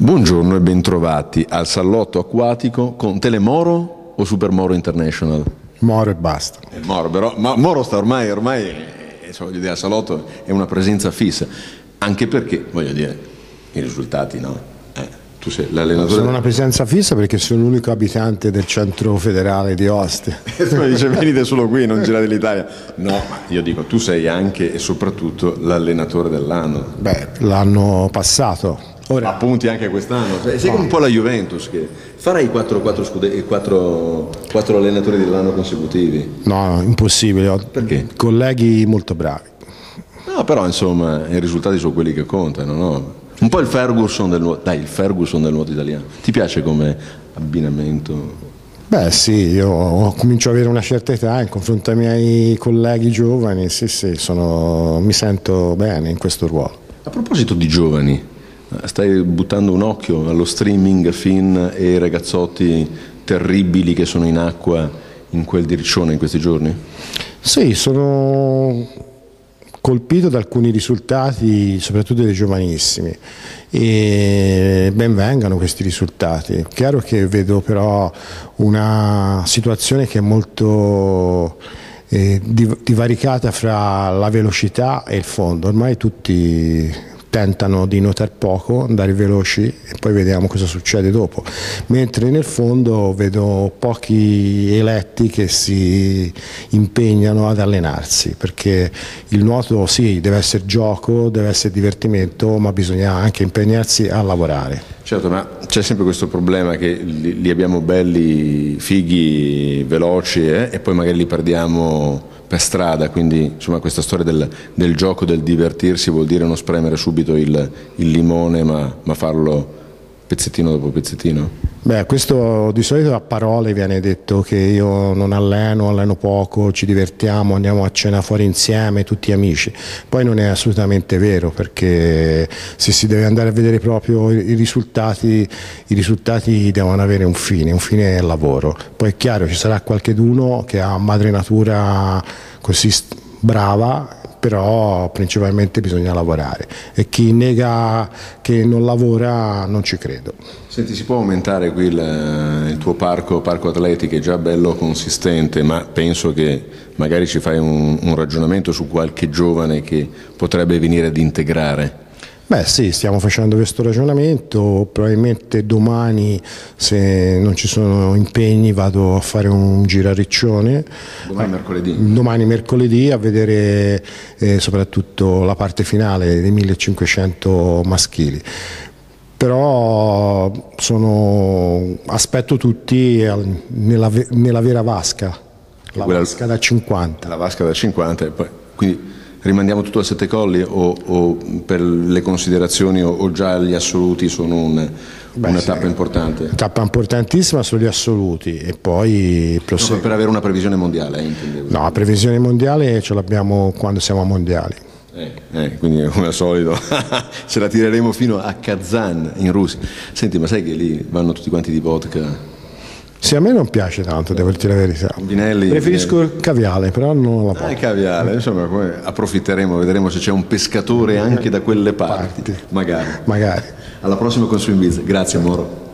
Buongiorno e bentrovati al salotto acquatico con Telemoro o Supermoro International? Moro e basta. Moro, però, ma Moro sta ormai voglio dire, al salotto è una presenza fissa, anche perché, voglio dire, i risultati no. Tu sei l'allenatore. Sono una presenza fissa perché sono l'unico abitante del Centro Federale di Ostia. E tu mi dice venite solo qui, non girate l'Italia. No, ma io dico, tu sei anche e soprattutto l'allenatore dell'anno. Beh, l'anno passato. Ora, appunti anche quest'anno. Sei un po' la Juventus che farà i 4 allenatori dell'anno consecutivi. No, impossibile. Perché? Colleghi molto bravi. No, però insomma i risultati sono quelli che contano, no? Un po' il Ferguson del nuoto, dai, il Ferguson del nuoto italiano. Ti piace come abbinamento? Beh sì, io comincio ad avere una certa età in confronto ai miei colleghi giovani, sì, mi sento bene in questo ruolo. A proposito di giovani, stai buttando un occhio allo streaming fin e ai ragazzotti terribili che sono in acqua in quel diriccione in questi giorni? Sì, sono colpito da alcuni risultati, soprattutto dei giovanissimi, e ben vengano questi risultati. È chiaro che vedo però una situazione che è molto divaricata fra la velocità e il fondo. Ormai tutti tentano di nuotare poco, andare veloci e poi vediamo cosa succede dopo, mentre nel fondo vedo pochi eletti che si impegnano ad allenarsi, perché il nuoto sì, deve essere gioco, deve essere divertimento, ma bisogna anche impegnarsi a lavorare. Certo, ma c'è sempre questo problema che li abbiamo belli, fighi, veloci e poi magari li perdiamo per strada, quindi insomma questa storia del gioco, del divertirsi vuol dire non spremere subito il limone ma farlo pezzettino dopo pezzettino? Beh, questo di solito a parole viene detto, che io non alleno poco, ci divertiamo, andiamo a cena fuori insieme, tutti amici. Poi non è assolutamente vero, perché se si deve andare a vedere proprio i risultati devono avere un fine è il lavoro. Poi è chiaro, ci sarà qualcheduno che ha madre natura così brava, però principalmente bisogna lavorare e chi nega che non lavora non ci credo. Senti, si può aumentare qui il tuo parco atleti, che è già bello consistente, ma penso che magari ci fai un ragionamento su qualche giovane che potrebbe venire ad integrare? Beh sì, stiamo facendo questo ragionamento, probabilmente domani, se non ci sono impegni, vado a fare un giro a Riccione. Domani mercoledì? Domani mercoledì a vedere soprattutto la parte finale dei 1500 maschili. Però aspetto tutti nella vera vasca, vasca da 50. La vasca da 50 e poi... Quindi rimandiamo tutto a Settecolli o per le considerazioni o già gli assoluti sono una tappa importante? Tappa importantissima sono gli assoluti e poi proseguo. No, per avere una previsione mondiale, intendevo. No, la previsione mondiale ce l'abbiamo quando siamo a mondiali. Quindi come al solito ce la tireremo fino a Kazan in Russia. Senti, ma sai che lì vanno tutti quanti di vodka? Sì, a me non piace tanto, devo dire la verità. Preferisco il caviale, però non la porto. Il caviale, insomma, approfitteremo, vedremo se c'è un pescatore anche da quelle parti. Magari. Alla prossima con Swimbiz. Grazie, Moro.